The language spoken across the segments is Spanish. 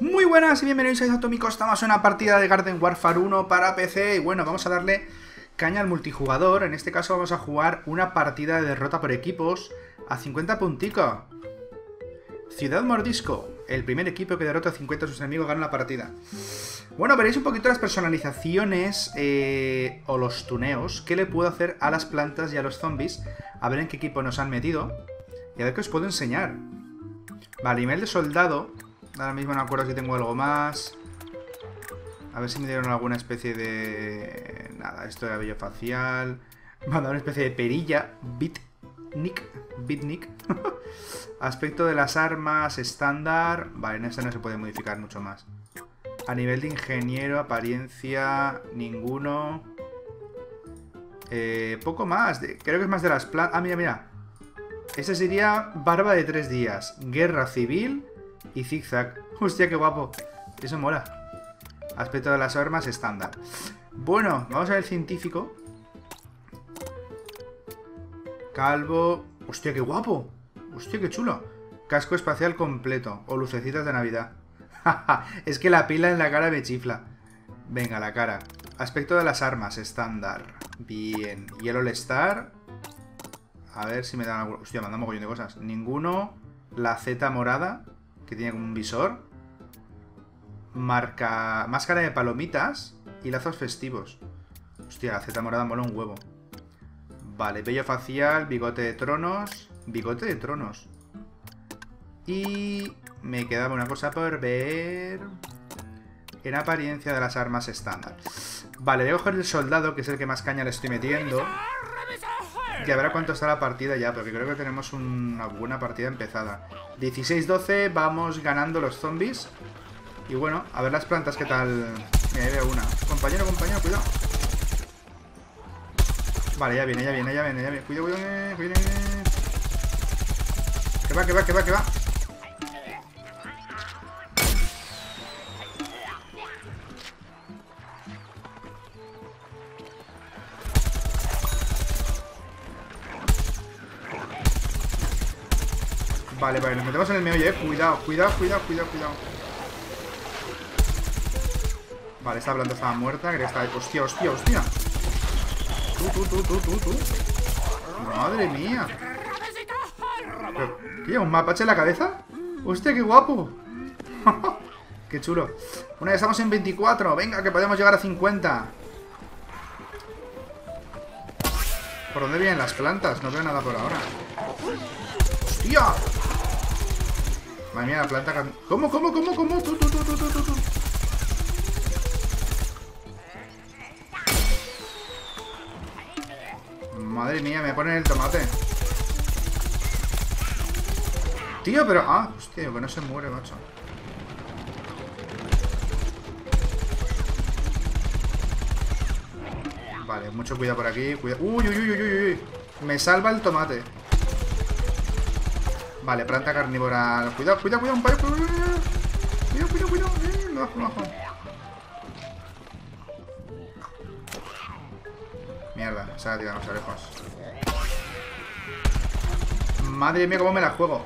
Muy buenas y bienvenidos a Vicio Atómico. Estamos en una partida de Garden Warfare 1 para PC. Y bueno, vamos a darle caña al multijugador. En este caso vamos a jugar una partida de derrota por equipos a 50 punticos. Ciudad Mordisco. El primer equipo que derrota a 50 de sus enemigos gana la partida. Bueno, veréis un poquito las personalizaciones o los tuneos que le puedo hacer a las plantas y a los zombies. A ver en qué equipo nos han metido y a ver qué os puedo enseñar. Vale, nivel de soldado. Ahora mismo no acuerdo si tengo algo más. A ver si me dieron alguna especie de... Nada, esto de cabello facial. Me han dado una especie de perilla. Bitnik. Aspecto de las armas, estándar. Vale, en esta no se puede modificar mucho más. A nivel de ingeniero, apariencia, ninguno. Poco más. Creo que es más de las plantas. Ah, mira. Este sería barba de 3 días. Guerra civil y zigzag. Hostia, qué guapo. Eso mola. Aspecto de las armas estándar. Bueno, vamos a ver el científico. Calvo. Hostia, qué guapo. Hostia, qué chulo. Casco espacial completo. O lucecitas de Navidad. Es que la pila en la cara me chifla. Venga, la cara. Aspecto de las armas estándar. Bien. Y el All Star. A ver si me dan algo. Hostia, me han dado un mogollón de cosas. Ninguno. La Z morada, que tiene como un visor. Marca. Máscara de palomitas. Y lazos festivos. Hostia, la Z morada mola un huevo. Vale, vello facial, bigote de tronos. Bigote de tronos. Y me quedaba una cosa por ver. En apariencia de las armas estándar. Vale, voy a coger el soldado, que es el que más caña le estoy metiendo. Ya verá cuánto está la partida ya, porque creo que tenemos una buena partida empezada. 16-12, vamos ganando los zombies. Y bueno, a ver las plantas, ¿qué tal? Mira, ahí veo una. Compañero, cuidado. Vale, ya viene. Cuidado. Que va. Vale, nos metemos en el meollo, Cuidado. Vale, esta planta estaba muerta. Creo que estaba... Hostia. Tú. Madre mía. ¿Qué lleva? ¿Un mapache en la cabeza? Hostia, qué guapo. Qué chulo. Bueno, ya estamos en 24. Venga, que podemos llegar a 50. ¿Por dónde vienen las plantas? No veo nada por ahora. ¡Hostia! Madre mía, la planta... ¿Cómo? Tú. Madre mía, me ponen el tomate. Tío, pero... Ah, hostia, que no se muere, macho. Vale, mucho cuidado por aquí. Cuidado. Uy. Me salva el tomate. Vale, planta carnívora. Cuidado, un payo. Cuidado. Lo bajo. Mierda, se la tiran los orejos. Madre mía, cómo me la juego.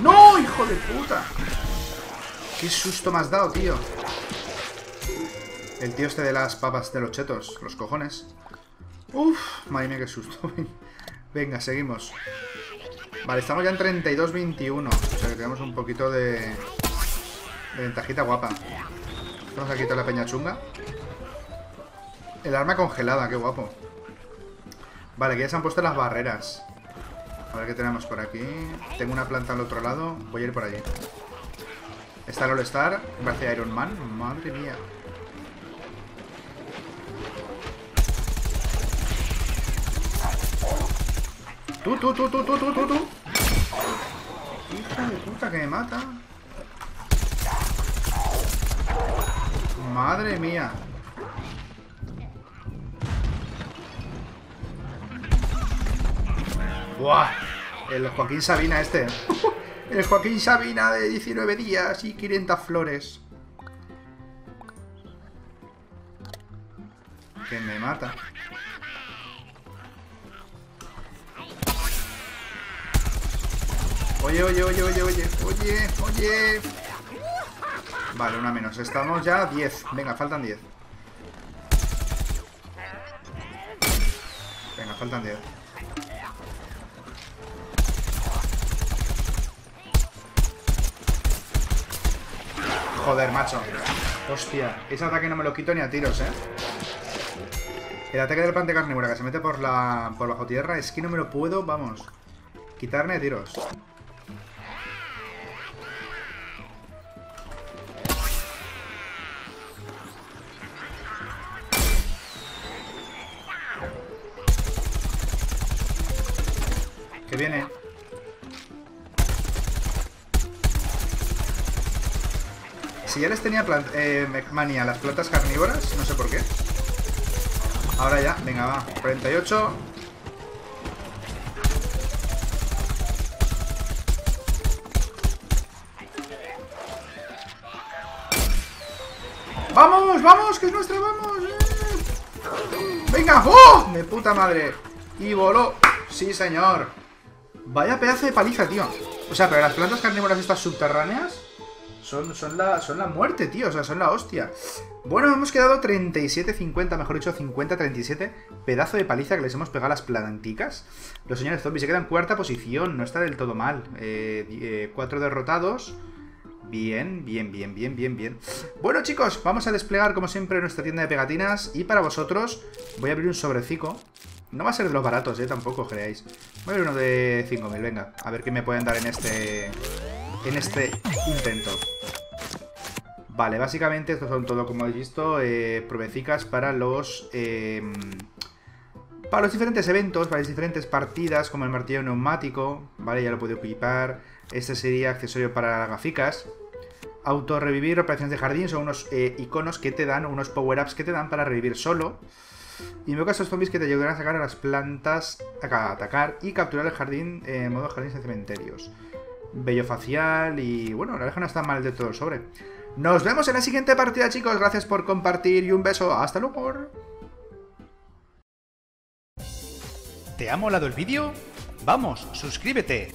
¡No, hijo de puta! ¡Qué susto me has dado, tío! El tío este de las papas de los chetos. Los cojones. Uf, madre mía, qué susto. Venga, seguimos. Vale, estamos ya en 32-21. O sea que tenemos un poquito de ventajita guapa. Vamos a quitar la peña chunga. El arma congelada, qué guapo. Vale, que ya se han puesto las barreras. A ver qué tenemos por aquí. Tengo una planta al otro lado. Voy a ir por allí. Está el All Star. Gracias a Iron Man. Madre mía. Tú. Hija de puta que me mata. Madre mía. Buah. El Joaquín Sabina este. El Joaquín Sabina de 19 días y 500 flores. Que me mata. Oye. Vale, una menos. Estamos ya a 10. Venga, faltan 10. Venga, faltan 10. Joder, macho. Hostia, ese ataque no me lo quito ni a tiros, eh. El ataque del planta carnívora que se mete por bajo tierra es que no me lo puedo, vamos, quitarme a tiros. Que viene. Si ya les tenía manía a las plantas carnívoras, no sé por qué. Ahora ya, venga, va. 48. ¡Vamos, vamos! ¡Que es nuestra, vamos! ¡Venga! ¡Oh! ¡De puta madre! Y voló. ¡Sí, señor! Vaya pedazo de paliza, tío. O sea, pero las plantas carnívoras estas subterráneas... Son la muerte, tío. O sea, son la hostia. Bueno, hemos quedado 37-50. Mejor dicho, 50-37. Pedazo de paliza que les hemos pegado a las planticas. Los señores zombies se quedan en cuarta posición. No está del todo mal. 4 derrotados. Bien. Bueno, chicos, vamos a desplegar, como siempre, nuestra tienda de pegatinas. Y para vosotros voy a abrir un sobrecico. No va a ser de los baratos, tampoco os creáis. Voy a abrir uno de 5.000, venga. A ver qué me pueden dar en este... en este intento. Vale, básicamente estos son todo, como habéis visto, provecicas para los diferentes eventos, para las diferentes partidas, como el martillo neumático. Vale, ya lo puedo equipar. Este sería accesorio para gaficas. Autorrevivir, operaciones de jardín. Son unos iconos que te dan, unos power-ups que te dan para revivir solo. Y en mi caso, estos zombies que te ayudarán a sacar a las plantas, a atacar y capturar el jardín en modo jardines de cementerios. Bello facial y... bueno, la oreja no está mal de todo el sobre. Nos vemos en la siguiente partida, chicos. Gracias por compartir y un beso. ¡Hasta luego! ¿Te ha molado el vídeo? ¡Vamos, suscríbete!